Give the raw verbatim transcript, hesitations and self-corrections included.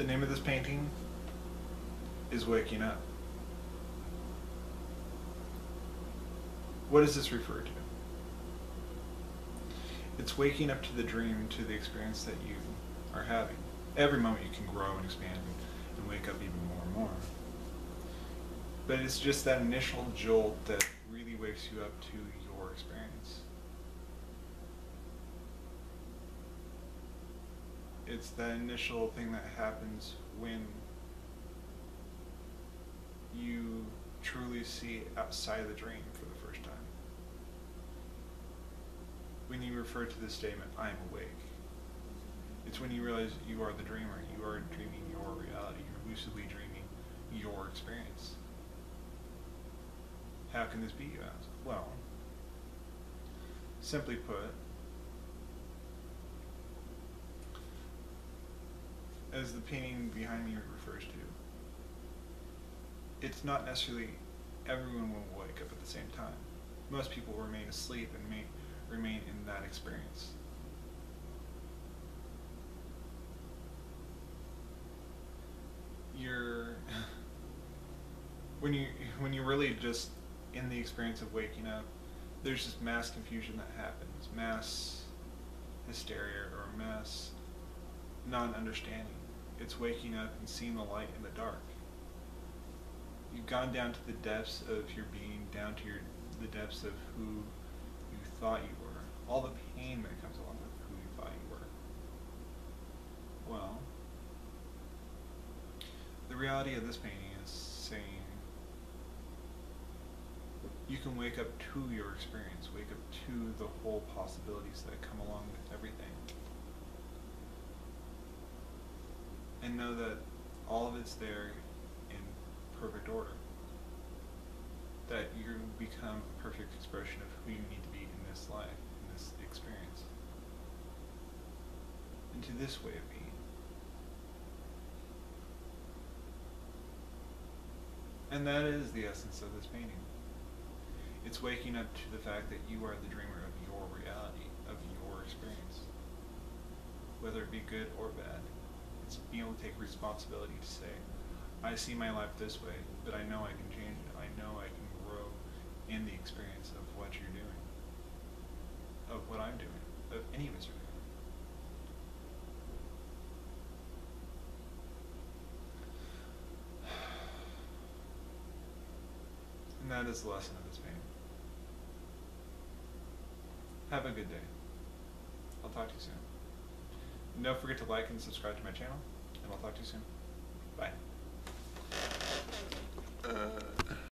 The name of this painting is Waking Up. What does this refer to? It's waking up to the dream, to the experience that you are having. Every moment you can grow and expand and wake up even more and more. But it's just that initial jolt that really wakes you up to your experience. It's that initial thing that happens when you truly see outside of the dream for the first time. When you refer to the statement, I am awake, it's when you realize you are the dreamer, you are dreaming your reality, you're lucidly dreaming your experience. How can this be, you ask? Well, simply put, as the painting behind me refers to, it's not necessarily everyone will wake up at the same time. Most people remain asleep and may remain in that experience. You're when you when you're really just in the experience of waking up, there's just mass confusion that happens, mass hysteria or mass non-understanding. It's waking up and seeing the light in the dark. You've gone down to the depths of your being, down to your the depths of who you thought you were. All the pain that comes along with who you thought you were. Well, the reality of this painting is saying you can wake up to your experience, wake up to the whole possibilities that come along with everything. And know that all of it's there in perfect order. That you become a perfect expression of who you need to be in this life, in this experience. Into this way of being. And that is the essence of this painting. It's waking up to the fact that you are the dreamer of your reality, of your experience. Whether it be good or bad. It's being able to take responsibility to say, I see my life this way, but I know I can change it. I know I can grow in the experience of what you're doing, of what I'm doing, of any of us are doing. And that is the lesson of this painting. Have a good day. I'll talk to you soon. Don't forget to like and subscribe to my channel, and I'll talk to you soon. Bye. Uh.